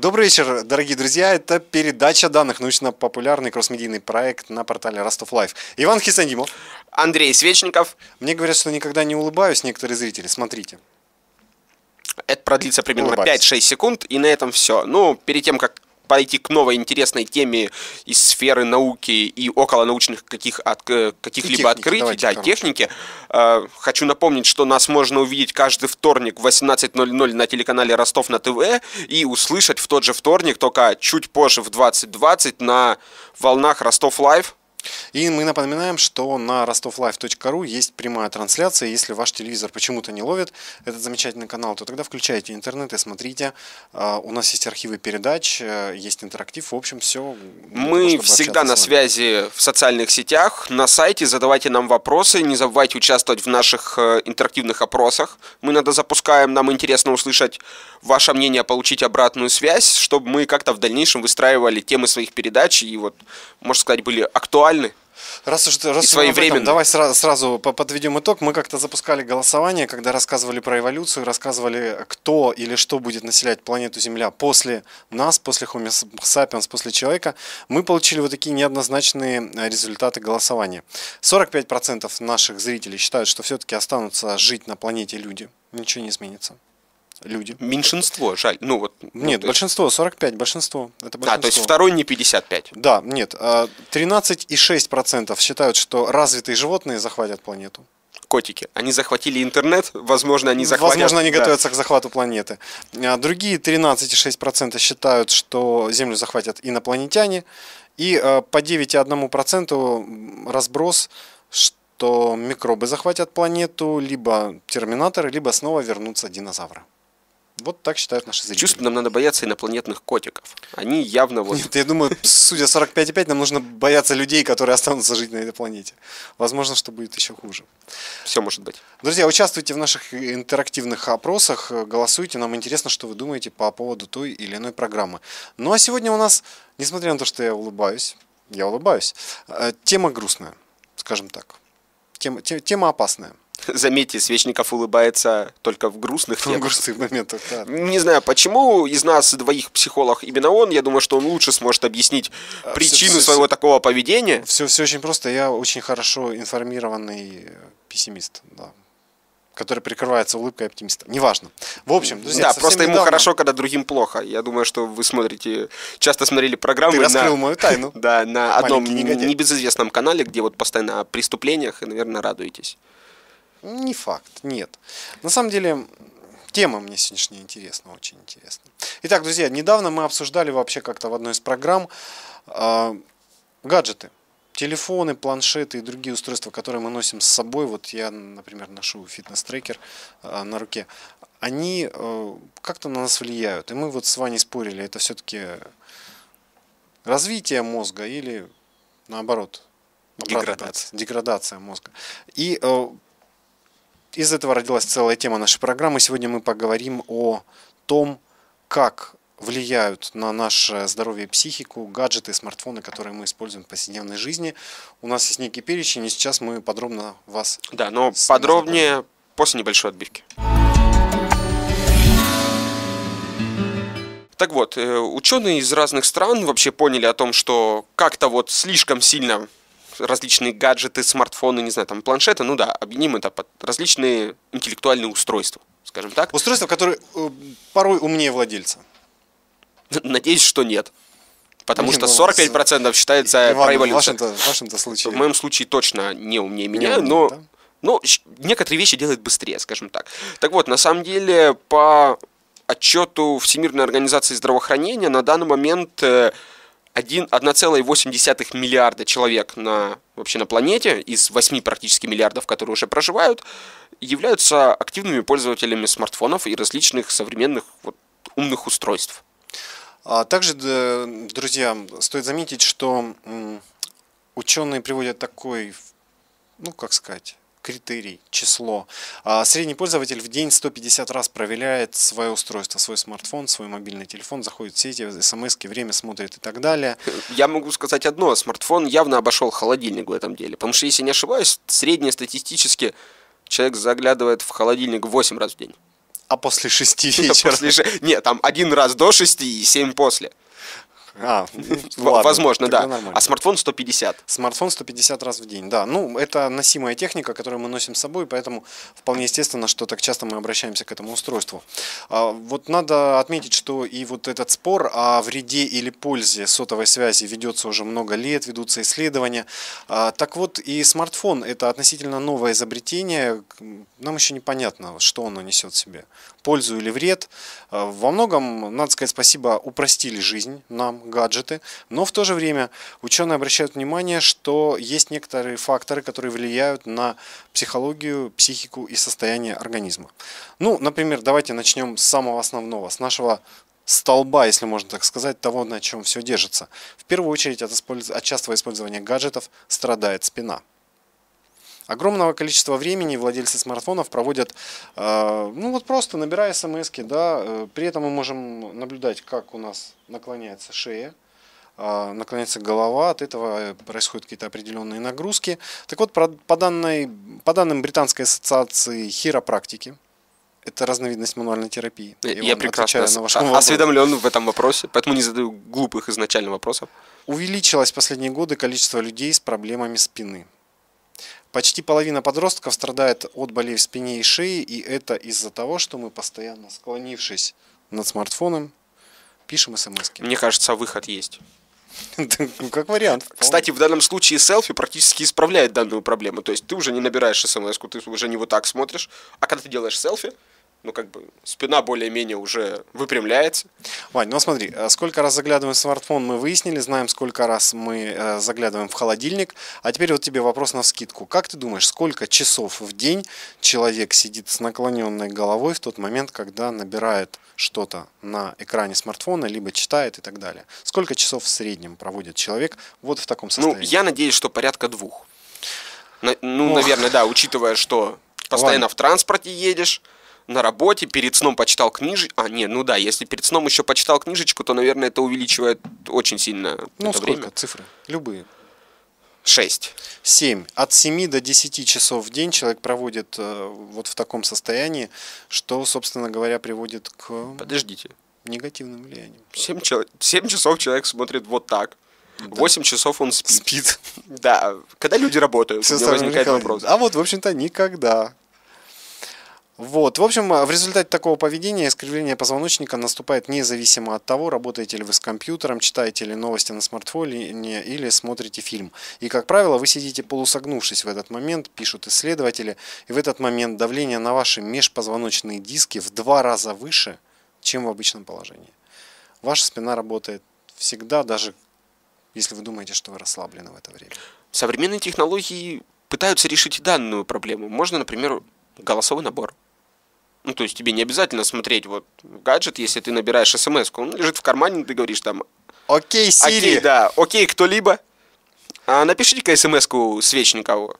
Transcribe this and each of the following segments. Добрый вечер, дорогие друзья. Это передача данных, научно-популярный кросс-медийный проект на портале Ростовлайф. Иван Хисанимов. Андрей Свечников. Мне говорят, что никогда не улыбаюсь, некоторые зрители. Смотрите. Это продлится примерно 5-6 секунд, и на этом все. Ну, перед тем, как пойти к новой интересной теме из сферы науки и околонаучных каких-либо открытий, да, техники. Хочу напомнить, что нас можно увидеть каждый вторник в 18:00 на телеканале Ростов на ТВ и услышать в тот же вторник, только чуть позже в 20:20 на волнах Ростов Лайв. И мы напоминаем, что на rostovlife.ru есть прямая трансляция. Если ваш телевизор почему-то не ловит этот замечательный канал, то тогда включайте интернет и смотрите. У нас есть архивы передач, есть интерактив. В общем, все. Мы всегда на связи в социальных сетях, на сайте. Задавайте нам вопросы. Не забывайте участвовать в наших интерактивных опросах. Мы иногда запускаем. Нам интересно услышать ваше мнение, получить обратную связь, чтобы мы как-то в дальнейшем выстраивали темы своих передач и, вот, можно сказать, были актуальны. Раз своевременно, давай сразу подведем итог. Мы как-то запускали голосование, когда рассказывали про эволюцию, рассказывали, кто или что будет населять планету Земля после нас, после Homo sapiens, после человека. Мы получили вот такие неоднозначные результаты голосования. 45% наших зрителей считают, что все-таки останутся жить на планете люди. Ничего не изменится. Люди. Меньшинство, жаль. Ну, вот, нет, большинство, 45, большинство. Это большинство. А, то есть второй не 55. Да, нет. 13,6% считают, что развитые животные захватят планету. Котики. Они захватили интернет, возможно, они захватят... Возможно, они готовятся к захвату планеты. Другие 13,6% считают, что Землю захватят инопланетяне. И по 9,1% разброс, что микробы захватят планету, либо терминаторы, либо снова вернутся динозавры. Вот так считают наши зрители. Чувствую, нам надо бояться инопланетных котиков. Они явно вот... Нет, я думаю, судя 45,5, нам нужно бояться людей, которые останутся жить на этой планете. Возможно, что будет еще хуже. Все может быть. Друзья, участвуйте в наших интерактивных опросах, голосуйте. Нам интересно, что вы думаете по поводу той или иной программы. Ну а сегодня у нас, несмотря на то, что я улыбаюсь, тема грустная, скажем так. Тема опасная. Заметьте, Свечников улыбается только в грустных моментах. Да. Не знаю, почему из нас двоих психолог именно он. Я думаю, что он лучше сможет объяснить причину своего такого поведения. Все очень просто. Я очень хорошо информированный пессимист, да, который прикрывается улыбкой оптимиста. Неважно. В общем, друзья, да, просто ему хорошо, когда другим плохо. Я думаю, что вы часто смотрели программы. Ты раскрыл мою тайну. Да, на одном небезызвестном канале, где вот постоянно о преступлениях, и, наверное, радуетесь. Не факт, нет. На самом деле, тема мне сегодняшняя интересна, очень интересна. Итак, друзья, недавно мы обсуждали вообще как-то в одной из программ гаджеты. Телефоны, планшеты и другие устройства, которые мы носим с собой. Вот я, например, ношу фитнес-трекер на руке. Они как-то на нас влияют. И мы вот с Ваней спорили, это все-таки развитие мозга или наоборот деградация мозга. И... из этого родилась целая тема нашей программы. Сегодня мы поговорим о том, как влияют на наше здоровье и психику гаджеты, смартфоны, которые мы используем в повседневной жизни. У нас есть некий перечень, и сейчас мы подробно вас... Да, но подробнее после небольшой отбивки. Так вот, ученые из разных стран вообще поняли о том, что как-то вот слишком сильно... различные гаджеты, смартфоны, не знаю, там планшеты, ну да, объединим это под различные интеллектуальные устройства, скажем так. Устройства, которые порой умнее владельца. Надеюсь, что нет. Потому что 45% считается проэволюцией. В вашем-то случае. В моем случае точно не умнее меня, но некоторые вещи делают быстрее, скажем так. Так вот, на самом деле, по отчету Всемирной организации здравоохранения на данный момент... 1,8 миллиарда человек вообще на планете, из 8 практически миллиардов, которые уже проживают, являются активными пользователями смартфонов и различных современных вот, умных устройств. Также, друзья, стоит заметить, что ученые приводят такой, ну как сказать, критерий, число. Средний пользователь в день 150 раз проверяет свое устройство, свой смартфон, свой мобильный телефон, заходит в сети, смс-ки, время смотрит и так далее. Я могу сказать одно, смартфон явно обошел холодильник в этом деле, потому что, если не ошибаюсь, среднестатистически человек заглядывает в холодильник 8 раз в день. А после 6 вечера? Нет, там 1 раз до 6 и 7 после. А, ладно, возможно, да. Нормально. А смартфон 150. Смартфон 150 раз в день, да. Ну, это носимая техника, которую мы носим с собой, поэтому вполне естественно, что так часто мы обращаемся к этому устройству. Вот надо отметить, что и вот этот спор о вреде или пользе сотовой связи ведется уже много лет, ведутся исследования. Так вот, и смартфон — это относительно новое изобретение. Нам еще непонятно, что оно несет в себе. Пользу или вред. Во многом, надо сказать спасибо, упростили жизнь нам гаджеты, но в то же время ученые обращают внимание, что есть некоторые факторы, которые влияют на психологию, психику и состояние организма. Ну, например, давайте начнем с самого основного, с нашего столба, если можно так сказать, того, на чем все держится. В первую очередь от частого использования гаджетов страдает спина. Огромного количества времени владельцы смартфонов проводят, ну вот просто набирая смс-ки, да, при этом мы можем наблюдать, как у нас наклоняется шея, наклоняется голова, от этого происходят какие-то определенные нагрузки. Так вот, по данным Британской ассоциации хиропрактики, это разновидность мануальной терапии. Я прекрасно осведомлен в этом вопросе, поэтому не задаю глупых изначально вопросов. Увеличилось в последние годы количество людей с проблемами спины. Почти половина подростков страдает от болей в спине и шее, и это из-за того, что мы постоянно, склонившись над смартфоном, пишем смс-ки. Мне кажется, выход есть. Как вариант. Кстати, в данном случае селфи практически исправляет данную проблему. То есть ты уже не набираешь смс-ку, ты уже не вот так смотришь, а когда ты делаешь селфи, ну, как бы, спина более-менее уже выпрямляется. Вань, ну смотри, сколько раз заглядываем в смартфон, мы выяснили, знаем, сколько раз мы заглядываем в холодильник. А теперь вот тебе вопрос навскидку. Как ты думаешь, сколько часов в день человек сидит с наклоненной головой в тот момент, когда набирает что-то на экране смартфона, либо читает и так далее? Сколько часов в среднем проводит человек вот в таком состоянии? Ну, я надеюсь, что порядка 2. Ну, наверное, да, учитывая, что постоянно в транспорте едешь, на работе, перед сном почитал книжечку. А, не, ну да, если перед сном еще почитал книжечку, то, наверное, это увеличивает очень сильно. Ну, сколько время? Цифры? Любые. 6. 7. От 7 до 10 часов в день человек проводит вот в таком состоянии, что, собственно говоря, приводит к... Подождите. Негативным влияниям. 7 часов человек смотрит вот так. 8 часов он спит. Да. Когда люди работают, у меня возникает вопрос. А вот, в общем-то, никогда. Вот, в общем, в результате такого поведения искривление позвоночника наступает независимо от того, работаете ли вы с компьютером, читаете ли новости на смартфоне или смотрите фильм. И, как правило, вы сидите полусогнувшись в этот момент, пишут исследователи, и в этот момент давление на ваши межпозвоночные диски в 2 раза выше, чем в обычном положении. Ваша спина работает всегда, даже если вы думаете, что вы расслаблены в это время. Современные технологии пытаются решить данную проблему. Можно, например, голосовой набор. Ну, то есть тебе не обязательно смотреть вот гаджет, если ты набираешь смс-ку. Он лежит в кармане, ты говоришь там... Окей, Сири. Окей, да, окей, кто-либо. А напишите-ка смс-ку Свечникову.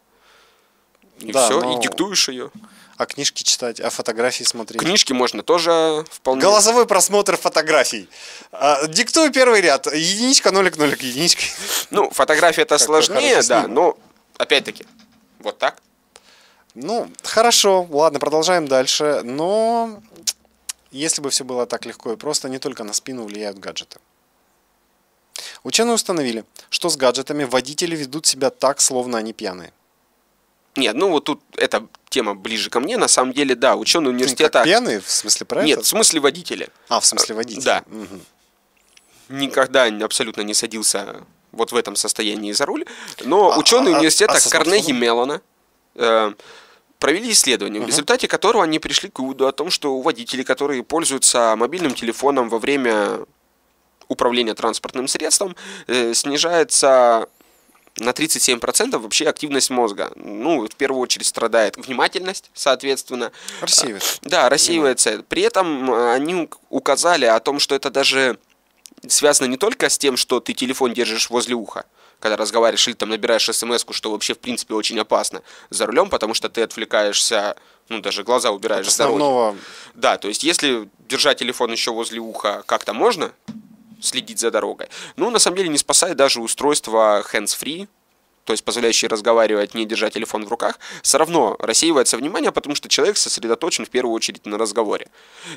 И да, все, но... и диктуешь ее. А книжки читать, а фотографии смотреть? Книжки можно тоже вполне... Голосовой просмотр фотографий. Диктую первый ряд. Единичка, нолик, нолик, единичка. Ну, фотография-то сложнее, да, но опять-таки вот так. Ну, хорошо, ладно, продолжаем дальше, но если бы все было так легко и просто, не только на спину влияют гаджеты. Ученые установили, что с гаджетами водители ведут себя так, словно они пьяные. Нет, ну вот тут эта тема ближе ко мне, на самом деле, да, ученые университета... Как пьяные, в смысле про это? Нет, в смысле водители. А, в смысле водители. Да. Угу. Никогда абсолютно не садился вот в этом состоянии за руль, но ученые университета Карнеги Меллона провели исследование, в результате которого они пришли к выводу о том, что у водителей, которые пользуются мобильным телефоном во время управления транспортным средством, снижается на 37% вообще активность мозга. Ну, в первую очередь страдает внимательность, соответственно. Рассеивается. Да, рассеивается. При этом они указали о том, что это даже связано не только с тем, что ты телефон держишь возле уха, когда разговариваешь или там набираешь смс-ку, что вообще в принципе очень опасно за рулем, потому что ты отвлекаешься, ну даже глаза убираешь от основного... Да, то есть если держать телефон еще возле уха, как-то можно следить за дорогой. Ну, на самом деле не спасает даже устройство hands-free, то есть позволяющий разговаривать, не держа телефон в руках, все равно рассеивается внимание, потому что человек сосредоточен в первую очередь на разговоре.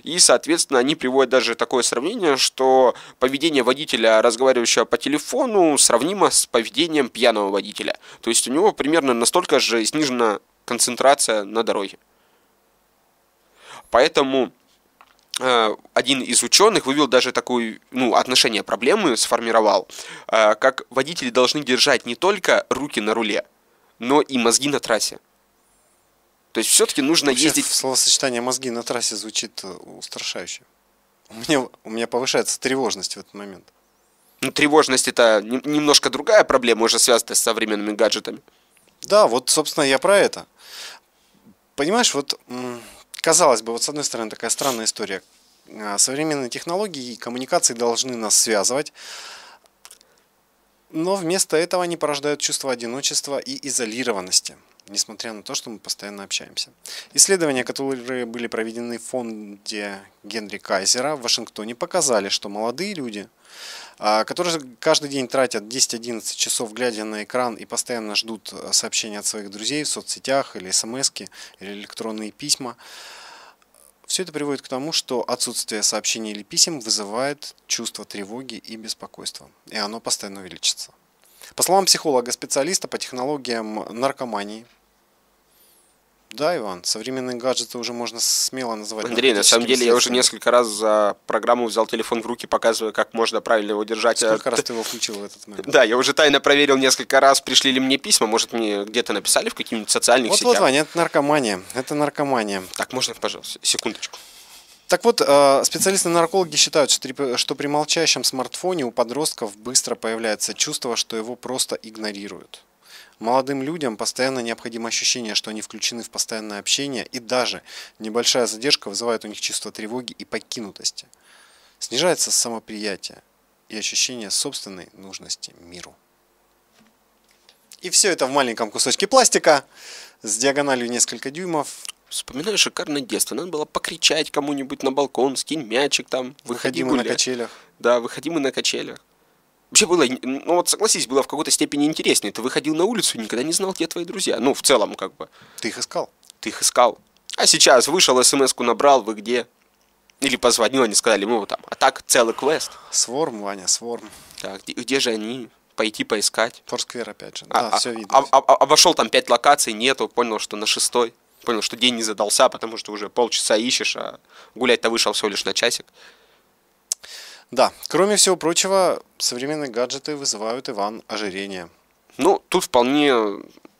И, соответственно, они приводят даже такое сравнение, что поведение водителя, разговаривающего по телефону, сравнимо с поведением пьяного водителя. То есть у него примерно настолько же снижена концентрация на дороге. Поэтому один из ученых вывел даже такое отношение проблемы, сформировал, как водители должны держать не только руки на руле, но и мозги на трассе. То есть все-таки нужно вообще ездить... Словосочетание «мозги на трассе» звучит устрашающе. У меня повышается тревожность в этот момент. Ну, тревожность — это немножко другая проблема, уже связанная с современными гаджетами. Да, вот, собственно, я про это. Понимаешь, вот... Казалось бы, вот с одной стороны такая странная история. Современные технологии и коммуникации должны нас связывать, но вместо этого они порождают чувство одиночества и изолированности, несмотря на то, что мы постоянно общаемся. Исследования, которые были проведены в фонде Генри Кайзера в Вашингтоне, показали, что молодые люди, которые каждый день тратят 10-11 часов, глядя на экран, и постоянно ждут сообщения от своих друзей в соцсетях, или смс-ки, или электронные письма, все это приводит к тому, что отсутствие сообщений или писем вызывает чувство тревоги и беспокойства, и оно постоянно увеличится. По словам психолога-специалиста по технологиям наркомании. Да, Иван, современные гаджеты уже можно смело называть. Андрей, на самом деле я уже несколько раз за программу взял телефон в руки, показывая, как можно правильно его держать. Сколько раз ты его включил в этот момент? Да, я уже тайно проверил несколько раз, пришли ли мне письма, может, мне где-то написали в каких-нибудь социальных сетях. Вот, Ваня, это наркомания, это наркомания. Так, можно, пожалуйста, секундочку. Так вот, специалисты-наркологи считают, что при молчащем смартфоне у подростков быстро появляется чувство, что его просто игнорируют. Молодым людям постоянно необходимо ощущение, что они включены в постоянное общение, и даже небольшая задержка вызывает у них чувство тревоги и покинутости. Снижается самоприятие и ощущение собственной нужности миру. И все это в маленьком кусочке пластика с диагональю несколько дюймов. Вспоминаю шикарное детство. Надо было покричать кому-нибудь на балкон, скинь мячик там. Выходи мы на качелях. Да, выходи мы на качелях. Вообще было, ну вот согласись, было в какой-то степени интереснее. Ты выходил на улицу и никогда не знал, где твои друзья. Ну, в целом, как бы. Ты их искал? Ты их искал. А сейчас вышел, смс-ку набрал, вы где? Или позвонил, они сказали, мы вот там. А так целый квест. Swarm, Ваня, Swarm. Так, где же они? Пойти поискать. Foursquare опять же. Да, все видно. Обошел там 5 локаций, нету, понял, что на 6-й. Понял, что день не задался, потому что уже полчаса ищешь, а гулять-то вышел всего лишь на часик. Да, кроме всего прочего, современные гаджеты вызывают, Иван, ожирение. Ну, тут вполне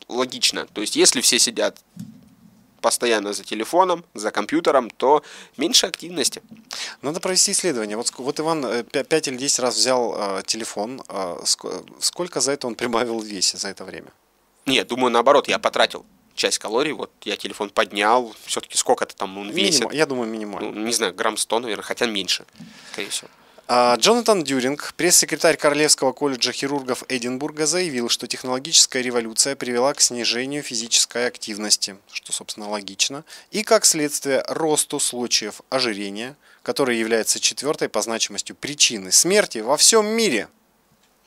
логично. То есть, если все сидят постоянно за телефоном, за компьютером, то меньше активности. Надо провести исследование. Вот Иван 5 или 10 раз взял телефон. Сколько за это он прибавил в весе за это время? Нет, думаю, наоборот, я потратил часть калорий, вот я телефон поднял, все-таки сколько-то там он весит. Я думаю, минимально. Ну, не знаю, грамм 100, наверное, хотя меньше, скорее всего. Джонатан Дюринг, пресс-секретарь Королевского колледжа хирургов Эдинбурга, заявил, что технологическая революция привела к снижению физической активности, что, собственно, логично, и, как следствие, росту случаев ожирения, который является 4-й по значимости причиной смерти во всем мире.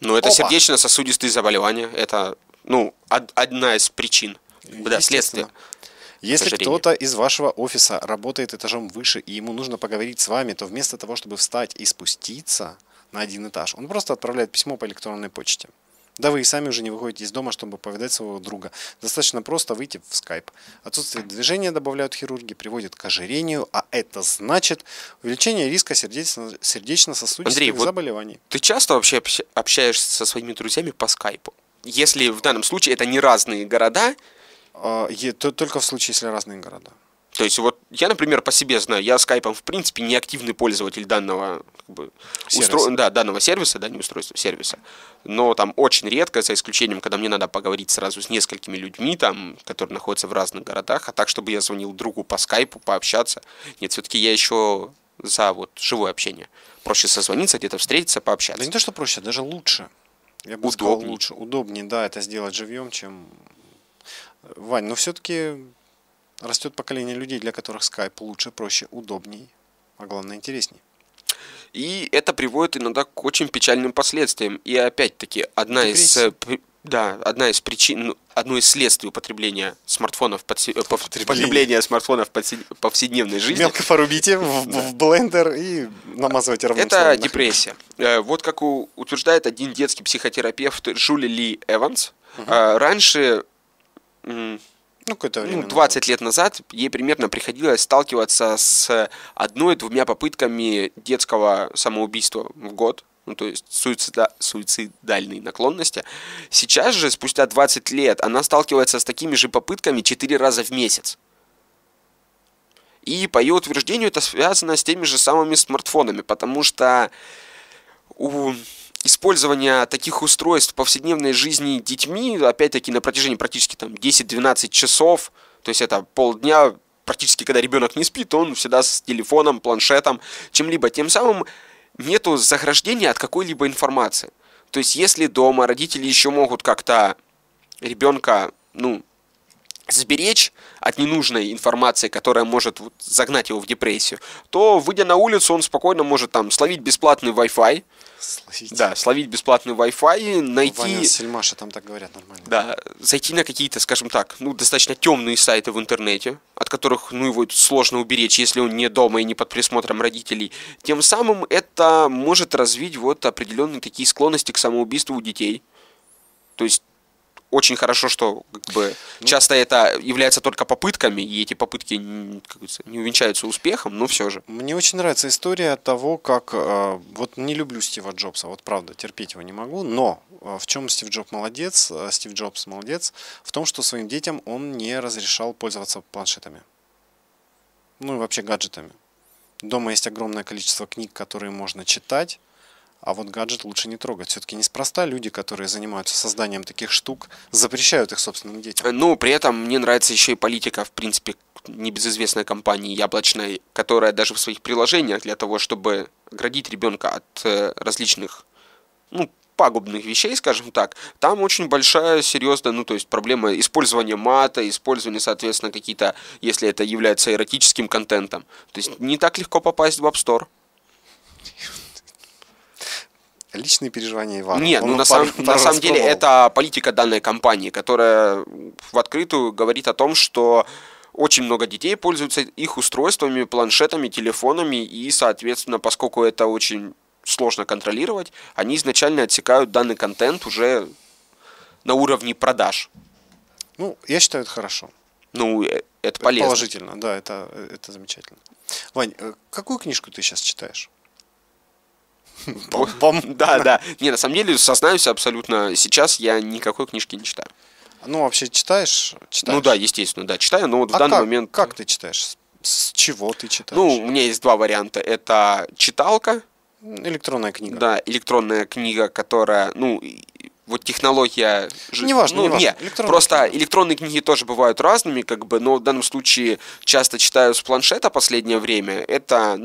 Ну, это сердечно-сосудистые заболевания, это, ну, одна из причин, да, следствие. Если кто-то из вашего офиса работает этажом выше, и ему нужно поговорить с вами, то вместо того, чтобы встать и спуститься на один этаж, он просто отправляет письмо по электронной почте. Да вы и сами уже не выходите из дома, чтобы повидать своего друга. Достаточно просто выйти в Skype. Отсутствие движения, добавляют хирурги, приводит к ожирению, а это значит увеличение риска сердечно-сосудистых заболеваний. Вот ты часто вообще общаешься со своими друзьями по Skype? Если в данном случае это не разные города... Только в случае, если разные города. То есть вот я, например, по себе знаю, я скайпом в принципе не активный пользователь данного, как бы, данного сервиса, да, не устройства, сервиса. Но там очень редко, за исключением, когда мне надо поговорить сразу с несколькими людьми, там, которые находятся в разных городах, а так, чтобы я звонил другу по скайпу, пообщаться. Нет, все-таки я еще за вот живое общение. Проще созвониться, где-то встретиться, пообщаться. Да не то, что проще, даже лучше. Я бы сказал, лучше. Удобнее, да, это сделать живьем, чем... Вань, но все-таки растет поколение людей, для которых Skype лучше, проще, удобней, а главное, интересней. И это приводит иногда к очень печальным последствиям. И опять-таки, одна из Да, одно из следствий употребления смартфонов, потребления смартфонов в повседневной жизни. Мелко порубите в блендер и намазывайте равноценно. Это депрессия. Вот как утверждает один детский психотерапевт Жули Ли Эванс, раньше, время, 20 лет назад, ей примерно приходилось сталкиваться с 1-2 попытками детского самоубийства в год. Ну, то есть суицидальные наклонности. Сейчас же, спустя 20 лет, она сталкивается с такими же попытками 4 раза в месяц. И по ее утверждению это связано с теми же самыми смартфонами, потому что у использования таких устройств в повседневной жизни детьми, опять-таки, на протяжении практически 10-12 часов, то есть это полдня, практически когда ребенок не спит, он всегда с телефоном, планшетом, чем-либо, тем самым нету заграждения от какой-либо информации. То есть, если дома родители еще могут как-то ребенка, сберечь от ненужной информации, которая может загнать его в депрессию, то, выйдя на улицу, он спокойно может словить бесплатный Wi-Fi. Словить бесплатный Wi-Fi, найти... Ваня Сельмаша, там так говорят нормально. Да, зайти на какие-то, скажем так, достаточно темные сайты в интернете, от которых, его сложно уберечь, если он не дома и не под присмотром родителей. Тем самым это может развить определенные такие склонности к самоубийству у детей. То есть, очень хорошо, что часто это является только попытками, и эти попытки не увенчаются успехом, но все же. Мне очень нравится история того, как... не люблю Стива Джобса, правда, терпеть его не могу, но в чем Стив Джобс молодец? В том, что своим детям он не разрешал пользоваться планшетами. И вообще гаджетами. Дома есть огромное количество книг, которые можно читать, а гаджет лучше не трогать. Все-таки неспроста люди, которые занимаются созданием таких штук, запрещают их собственным детям. При этом мне нравится еще и политика, в принципе, небезызвестной компании яблочной, которая даже в своих приложениях для того, чтобы оградить ребенка от различных, пагубных вещей, скажем так, там очень большая, серьезная, проблема использования мата, использования, соответственно, какие-то, если это является эротическим контентом. То есть не так легко попасть в App Store. Личные переживания Ивана. Нет, на самом деле это политика данной компании, которая в открытую говорит о том, что очень много детей пользуются их устройствами, планшетами, телефонами, и, соответственно, поскольку это очень сложно контролировать, они изначально отсекают данный контент уже на уровне продаж. Я считаю, это хорошо. Это полезно. Положительно, да, это замечательно. Вань, какую книжку ты сейчас читаешь? Да. Не, на самом деле, сознаюсь абсолютно, сейчас я никакой книжки не читаю. Вообще читаешь? Естественно, читаю, но в данный момент... Как ты читаешь? С чего ты читаешь? У меня есть два варианта. Это читалка. Электронная книга. Да, электронная книга, которая, технология... Неважно. Электронные книги тоже бывают разными, но в данном случае часто читаю с планшета последнее время. Это,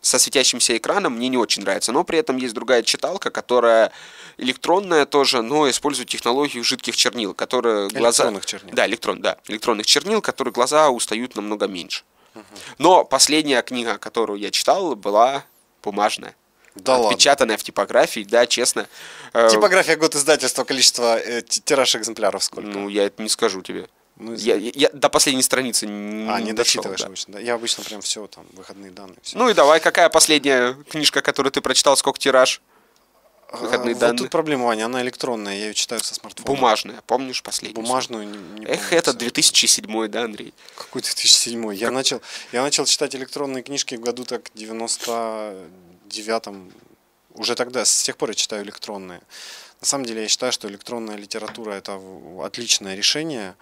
со светящимся экраном мне не очень нравится, но при этом есть другая читалка, которая электронная тоже, но использует технологию жидких чернил, которые глаза... Электронных чернил. Электронных чернил, которые глаза устают намного меньше. Угу. Но последняя книга, которую я читал, была бумажная. Отпечатанная в типографии, честно. Типография, год издательства, количество тираж экземпляров сколько? Я это не скажу тебе. Я до последней страницы не дочитываешь обычно. Да. Я обычно прям все выходные данные. Все. И давай, какая последняя книжка, которую ты прочитал, сколько тираж? Выходные данные. Тут проблема, Ваня, она электронная, я ее читаю со смартфона. Бумажная, помнишь последнюю? Бумажную не помню. Это 2007, да, Андрей? Какой 2007? Я начал читать электронные книжки в году так 99-м. Уже тогда, с тех пор я читаю электронные. На самом деле я считаю, что электронная литература – это отличное решение.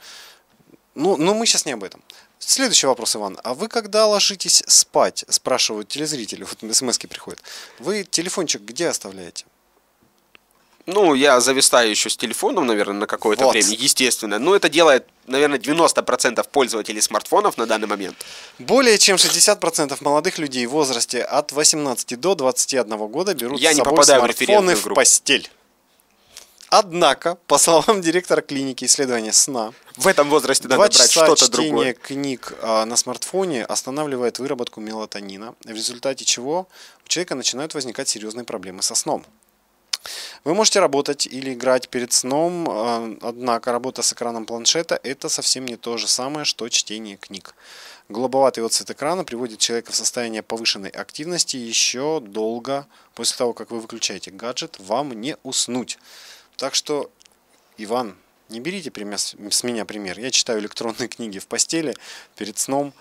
Но мы сейчас не об этом. Следующий вопрос, Иван. А вы когда ложитесь спать, спрашивают телезрители, смс-ки приходят, вы телефончик где оставляете? Я зависаю еще с телефоном, наверное, на какое-то время, естественно. Это делает, наверное, 90% пользователей смартфонов на данный момент. Более чем 60% молодых людей в возрасте от 18 до 21 года берут с собой смартфоны в постель. Однако, по словам директора клиники исследования сна, в этом возрасте надо брать что-то другое. 2 часа чтения книг на смартфоне останавливает выработку мелатонина, в результате чего у человека начинают возникать серьезные проблемы со сном. Вы можете работать или играть перед сном, однако работа с экраном планшета – это совсем не то же самое, что чтение книг. Голубоватый отцвет экрана приводит человека в состояние повышенной активности еще долго после того, как вы выключаете гаджет, вам не уснуть. Так что, Иван, не берите с меня пример. Я читаю электронные книги в постели, перед сном,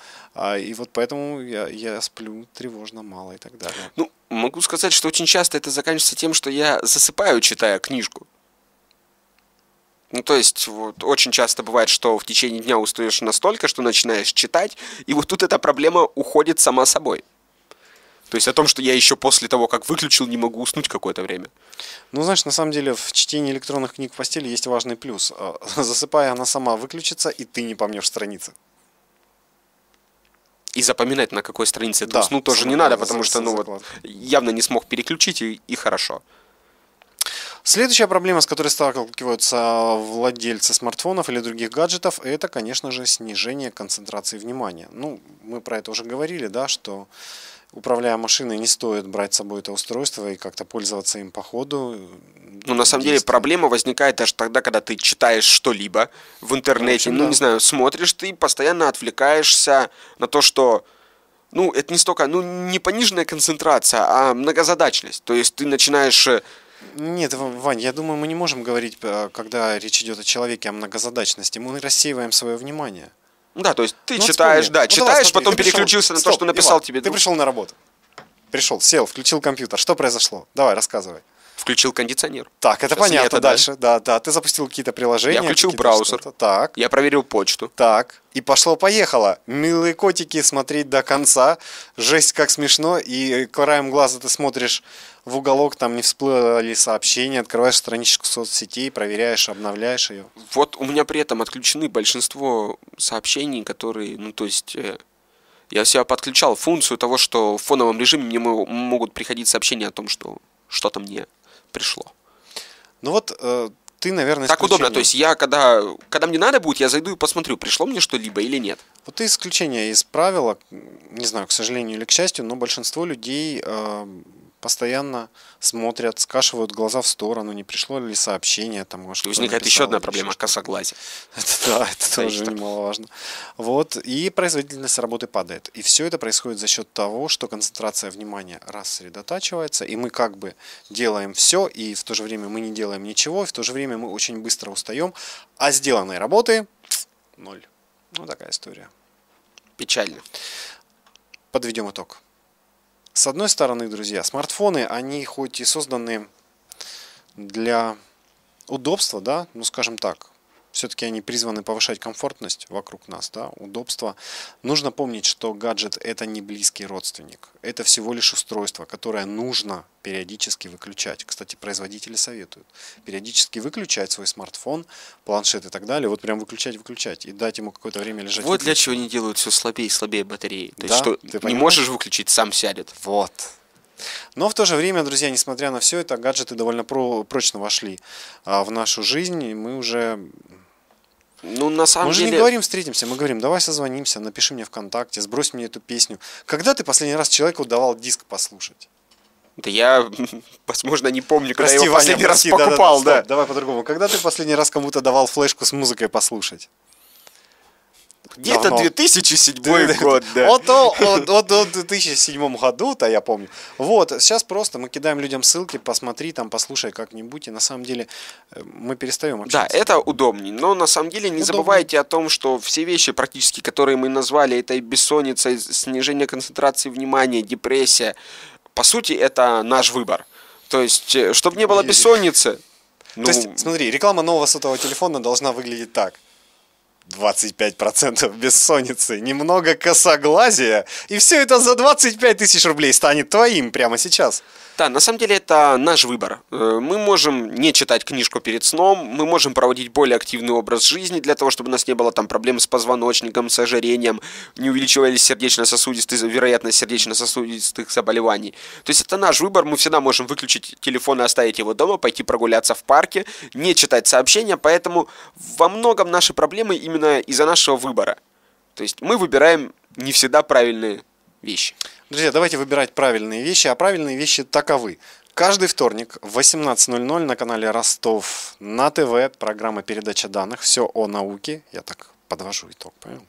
и вот поэтому я сплю тревожно мало и так далее. Ну, могу сказать, что очень часто это заканчивается тем, что я засыпаю, читая книжку. Ну, то есть, вот, очень часто бывает, что в течение дня устаешь настолько, что начинаешь читать, и вот тут эта проблема уходит сама собой. То есть о том, что я еще после того, как выключил, не могу уснуть какое-то время. Ну, знаешь, на самом деле в чтении электронных книг в постели есть важный плюс. Засыпая, она сама выключится, и ты не помнешь страницы. И запоминать, на какой странице ты уснул, тоже не надо, потому что ну, вот, явно не смог переключить, и хорошо. Следующая проблема, с которой сталкиваются владельцы смартфонов или других гаджетов, это, конечно же, снижение концентрации внимания. Ну, мы про это уже говорили, да, что... Управляя машиной, не стоит брать с собой это устройство и как-то пользоваться им по ходу. Ну, на самом деле, проблема возникает даже тогда, когда ты читаешь что-либо в интернете, ну, не знаю, смотришь, ты постоянно отвлекаешься на то, что, ну, это не столько, ну, не пониженная концентрация, а многозадачность. То есть ты начинаешь... Нет, Вань, я думаю, мы не можем говорить, когда речь идет о человеке, о многозадачности. Мы рассеиваем свое внимание. Да, то есть ты читаешь, да, читаешь, потом переключился на то, что написал тебе. Ты пришел на работу. Пришел, сел, включил компьютер. Что произошло? Давай, рассказывай. Включил кондиционер. Так, это понятно. Дальше. Да, да. Ты запустил какие-то приложения. Я включил браузер. Так. Я проверил почту. Так. И пошло-поехало. Милые котики, смотреть до конца. Жесть, как смешно. И краем глаза ты смотришь в уголок, там не всплыло ли сообщение, открываешь страничку соцсетей, проверяешь, обновляешь ее. Вот у меня при этом отключены большинство сообщений, которые, ну то есть... Я себя подключал функцию того, что в фоновом режиме мне могут приходить сообщения о том, что что-то мне пришло. Ну вот... Ты, наверное, так удобно, то есть я, когда мне надо будет, я зайду и посмотрю, пришло мне что-либо или нет. Вот ты исключение из правила, не знаю, к сожалению или к счастью, но большинство людей постоянно смотрят, скашивают глаза в сторону, не пришло ли сообщение. Там, может, возникает еще одна проблема – косоглазие. Да, это тоже немаловажно. Вот, и производительность работы падает. И все это происходит за счет того, что концентрация внимания рассредотачивается, и мы как бы делаем все, и в то же время мы не делаем ничего, и в то же время мы очень быстро устаем, а сделанной работы – ноль. Ну, такая история. Печально. Подведем итог. С одной стороны, друзья, смартфоны, они хоть и созданы для удобства, да, ну скажем так, все-таки они призваны повышать комфортность вокруг нас, да, удобство. Нужно помнить, что гаджет – это не близкий родственник. Это всего лишь устройство, которое нужно периодически выключать. Кстати, производители советуют периодически выключать свой смартфон, планшет и так далее. Вот прям выключать. И дать ему какое-то время лежать. Вот для чего они делают все слабее и слабее батареи. То есть, что ты не можешь выключить, сам сядет. Вот. Но в то же время, друзья, несмотря на все это, гаджеты довольно прочно вошли в нашу жизнь. И мы уже... Ну, на самом деле... Мы же не говорим встретимся, мы говорим, давай созвонимся, напиши мне ВКонтакте, сбрось мне эту песню. Когда ты последний раз человеку давал диск послушать? Да я, возможно, не помню, когда я его последний раз покупал. Да. Давай по-другому. Когда ты последний раз кому-то давал флешку с музыкой послушать? Где-то 2007 год, да. Вот в 2007 году-то я помню. Вот, сейчас просто мы кидаем людям ссылки, посмотри, там, послушай как-нибудь, и на самом деле мы перестаем общаться. Да, это удобнее, но на самом деле не забывайте о том, что все вещи практически, которые мы назвали, это и бессонница, и снижение концентрации внимания, депрессия, по сути, это наш выбор. То есть, чтобы не было бессонницы... То есть, смотри, реклама нового сотового телефона должна выглядеть так. 25% бессонницы, немного косоглазия, и все это за 25 тысяч рублей станет твоим прямо сейчас. Да, на самом деле это наш выбор. Мы можем не читать книжку перед сном, мы можем проводить более активный образ жизни для того, чтобы у нас не было там проблем с позвоночником, с ожирением, не увеличивались сердечно-сосудистые, вероятность сердечно-сосудистых заболеваний. То есть это наш выбор, мы всегда можем выключить телефон и оставить его дома, пойти прогуляться в парке, не читать сообщения, поэтому во многом наши проблемы именно из-за нашего выбора. То есть мы выбираем не всегда правильные вещи. Друзья, давайте выбирать правильные вещи, а правильные вещи таковы. Каждый вторник в 18:00 на канале Ростов на ТВ программа «Передача данных». Все о науке. Я так подвожу итог, понял?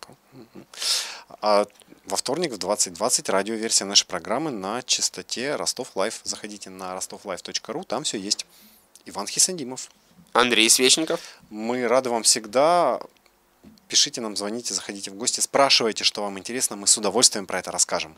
А во вторник в 20:20 радиоверсия нашей программы на частоте Ростовлайф. Заходите на rostovlife.ru, там все есть. Иван Хисанимов. Андрей Свечников. Мы рады вам всегда. Пишите нам, звоните, заходите в гости, спрашивайте, что вам интересно. Мы с удовольствием про это расскажем.